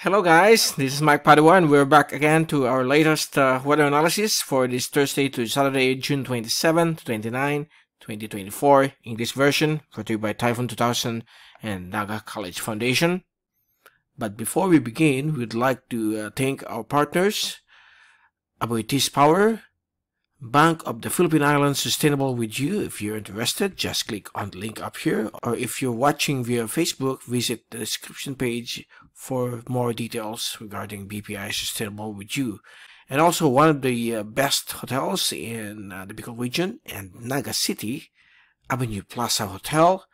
Hello guys, this is Mike Padua and we're back again to our latest weather analysis for this Thursday to Saturday, June 27 to 29, 2024, English version, brought to you by Typhoon 2000 and Naga College Foundation. But before we begin, we'd like to thank our partners, Aboytis Power Bank of the Philippine Islands, sustainable with you. If you're interested, just click on the link up here, or if you're watching via Facebook, visit the description page for more details regarding BPI sustainable with you. And also one of the best hotels in the Bicol region and Naga City, Avenue Plaza Hotel.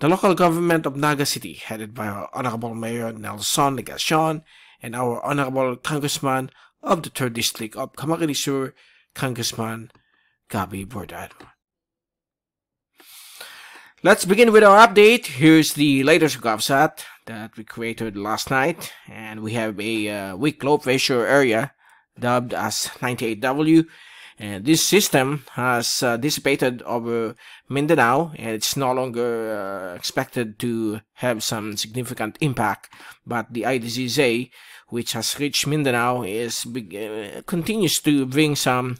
The local government of Naga City, headed by our Honorable Mayor Nelson Legazpi and our Honorable Congressman of the 3rd District of Camarines Sur, Congressman Gabi Bordat. Let's begin with our update. Here's the latest GovSat that we created last night, and we have a weak low pressure area dubbed as 98W, and this system has dissipated over Mindanao, and it's no longer expected to have some significant impact. But the ITCZ, which has reached Mindanao, is continues to bring some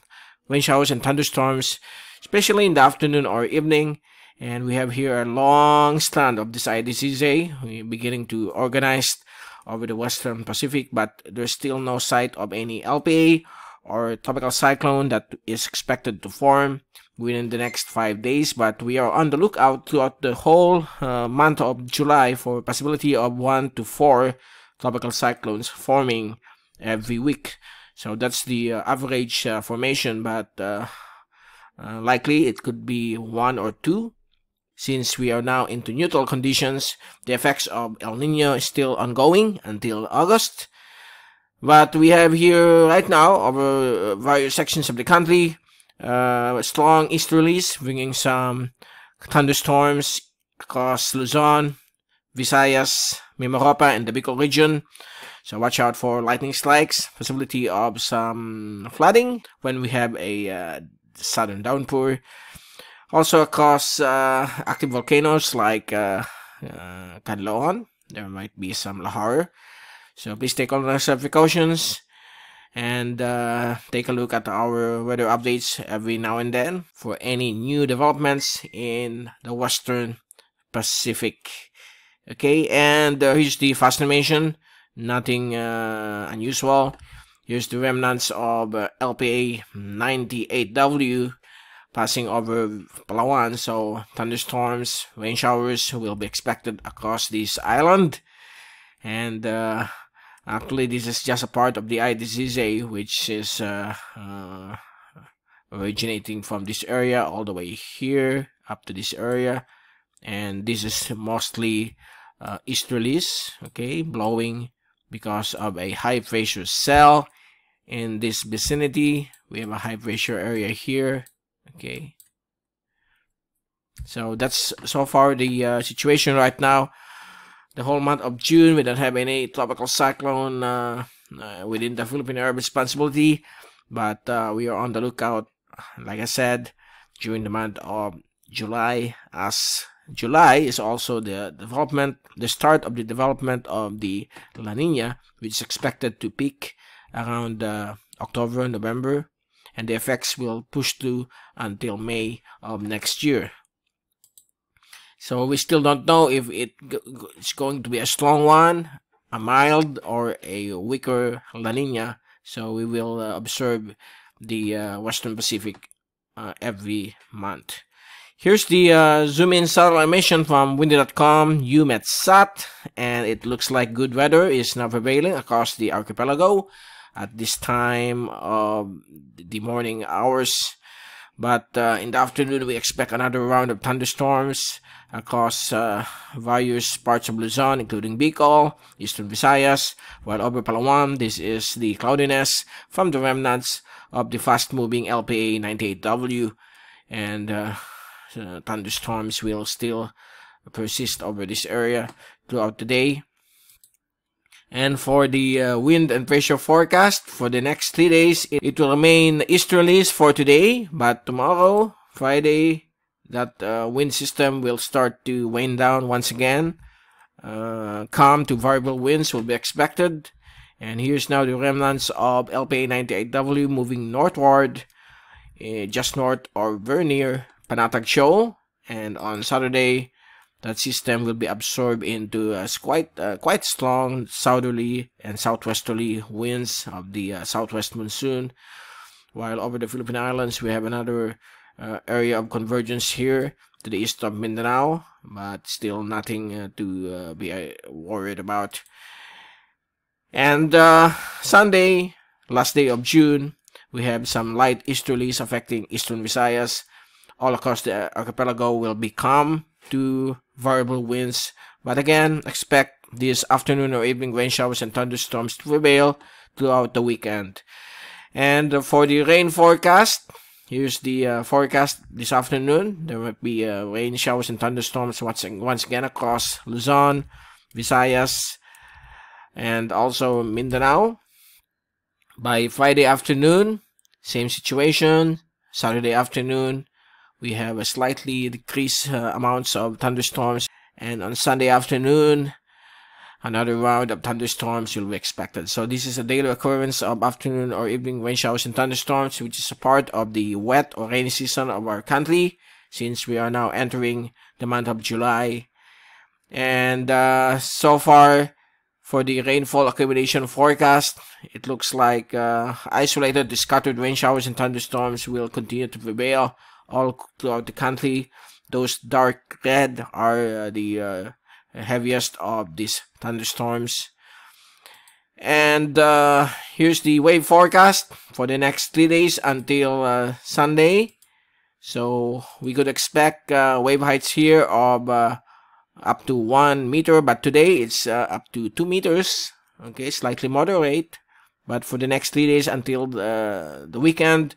rain showers and thunderstorms, especially in the afternoon or evening. And we have here a long strand of this ITCZ beginning to organize over the Western Pacific, but there's still no sight of any LPA or tropical cyclone that is expected to form within the next 5 days. But we are on the lookout throughout the whole month of July for possibility of 1 to 4 tropical cyclones forming every week. So that's the average formation, but likely it could be 1 or 2. Since we are now into neutral conditions, the effects of El Niño is still ongoing until August. But we have here right now, over various sections of the country, strong easterlies bringing some thunderstorms across Luzon, Visayas, Mimaropa, and the Bicol region. So watch out for lightning strikes, possibility of some flooding when we have a sudden downpour. Also across active volcanoes like Kanlaon, there might be some lahar. So please take all necessary precautions and take a look at our weather updates every now and then for any new developments in the Western Pacific. Okay, and here's the fast animation. Nothing unusual. Here's the remnants of LPA 98W passing over Palawan. So thunderstorms, rain showers will be expected across this island. And actually, this is just a part of the ITCZ, which is originating from this area all the way here up to this area. And this is mostly easterlies, okay, blowing because of a high pressure cell in this vicinity. We have a high pressure area here, okay. So that's so far the situation right now. The whole month of June, we don't have any tropical cyclone within the Philippine area of responsibility, but we are on the lookout, like I said, during the month of July, as July is also the start of the development of the La Niña, which is expected to peak around October, November, and the effects will push through until May of next year. So we still don't know if it's going to be a strong one, a mild, or a weaker La Niña. So we will observe the Western Pacific every month. Here's the zoom-in satellite animation from windy.com, UMETSAT, and it looks like good weather is now prevailing across the archipelago at this time of the morning hours. But in the afternoon, we expect another round of thunderstorms across various parts of Luzon, including Bicol, Eastern Visayas, while over Palawan, this is the cloudiness from the remnants of the fast-moving LPA 98W, and thunderstorms will still persist over this area throughout the day. And for the wind and pressure forecast for the next 3 days, it will remain easterlies for today, but tomorrow, Friday, that wind system will start to wane down once again calm to variable winds will be expected. And here's now the remnants of LPA 98W moving northward, just north or very near Panatag Show. And on Saturday, that system will be absorbed into quite strong southerly and southwesterly winds of the southwest monsoon. While over the Philippine Islands, we have another area of convergence here to the east of Mindanao, but still nothing to be worried about. And Sunday, last day of June, we have some light easterlies affecting eastern Visayas. All across the archipelago will be calm to variable winds, but again, expect this afternoon or evening rain showers and thunderstorms to prevail throughout the weekend. And for the rain forecast, here's the forecast this afternoon. There will be rain showers and thunderstorms once again across Luzon, Visayas, and also Mindanao. By Friday afternoon, same situation. Saturday afternoon, we have a slightly decreased amounts of thunderstorms. And on Sunday afternoon, another round of thunderstorms will be expected. So this is a daily occurrence of afternoon or evening rain showers and thunderstorms, which is a part of the wet or rainy season of our country, since we are now entering the month of July. And so far, for the rainfall accumulation forecast, it looks like isolated to scattered rain showers and thunderstorms will continue to prevail all throughout the country. Those dark red are the heaviest of these thunderstorms. And here's the wave forecast for the next 3 days until Sunday. So we could expect wave heights here of up to 1 meter, but today it's up to 2 meters. Okay, slightly moderate, but for the next 3 days until the weekend,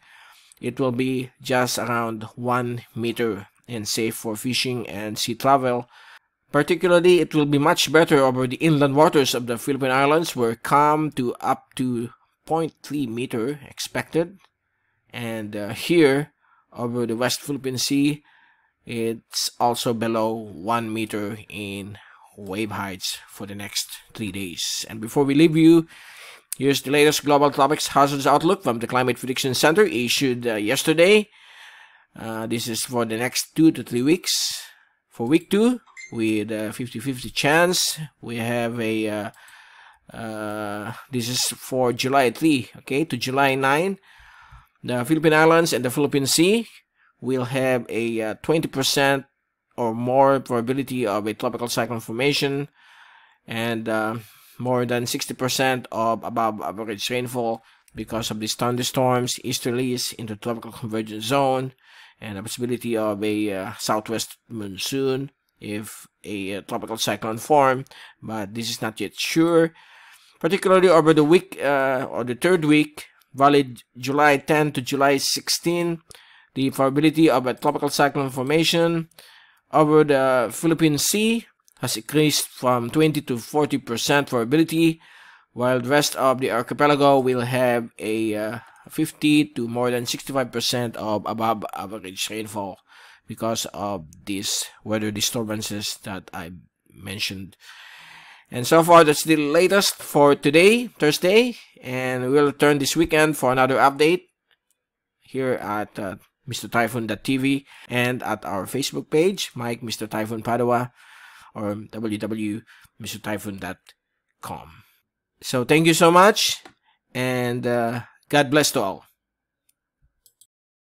it will be just around 1 meter and safe for fishing and sea travel. Particularly, it will be much better over the inland waters of the Philippine Islands, where calm to up to 0.3 meter expected. And here, over the West Philippine Sea, it's also below 1 meter in wave heights for the next 3 days. And before we leave you, here's the latest Global Tropics Hazards Outlook from the Climate Prediction Center, issued yesterday. This is for the next 2 to 3 weeks. For week 2, with a 50-50 chance, we have a this is for July 3, okay, to July 9. The Philippine Islands and the Philippine Sea will have a 20% or more probability of a tropical cyclone formation, and more than 60% of above average rainfall because of these thunderstorms, easterlies into tropical convergence zone, and a possibility of a southwest monsoon if a tropical cyclone form, but this is not yet sure. Particularly over the week or the 3rd week, valid July 10 to July 16, the probability of a tropical cyclone formation over the Philippine Sea has increased from 20 to 40% probability, while the rest of the archipelago will have a 50 to more than 65% of above average rainfall because of these weather disturbances that I mentioned. And so far, that's the latest for today, Thursday, and we'll return this weekend for another update here at MrTyphoon.tv and at our Facebook page, Mike Mr. Typhoon Padua, or www.mrtyphoon.com. So thank you so much, and God bless to all.